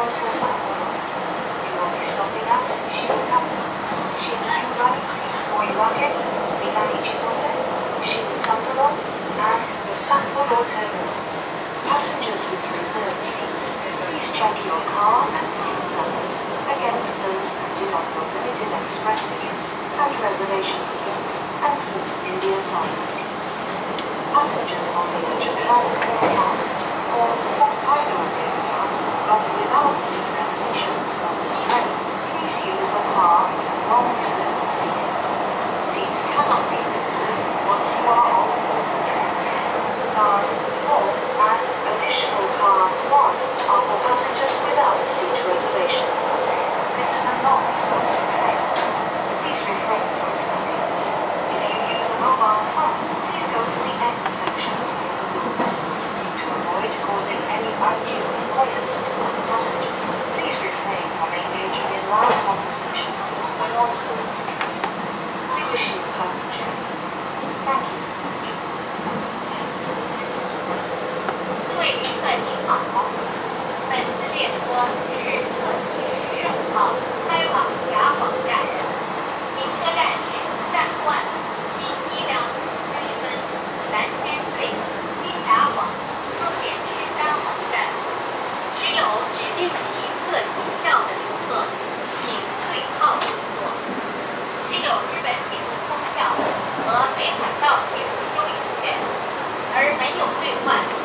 out her cycle. You will be stopping at Shinjuku, Moriwake, Minari Chitose, Shinsampuro, and Yosanpuro Terminal. Passengers with reserved seats, please check your car and seat numbers against those who do not book limited express tickets and reservation tickets and sit in the assigned seats. Passengers on the Japan Air Class or Hokkaido Air Class but without seat reservations on this train, please use a car with a non-reserved seat. Seats cannot be reserved once you are on board the train. Cars 4 and additional car 1 are for passengers without seat reservations. This is a non-stop train. Please refrain from standing. If you use a mobile phone, please go to the end sections in the room. To avoid causing any undue annoyance to other passengers, please refrain from engaging in loud conversations when on board. We wish you a pleasant journey. Thank you. 桂林本地航空，本次列车是特急时盛号开往札幌站，停车站是站贯西七辆日本南千岁新札幌终点是札幌站，只有指定席各机票的旅客，请对号入座。只有日本铁路通票和北海道铁路优先券，而没有兑换。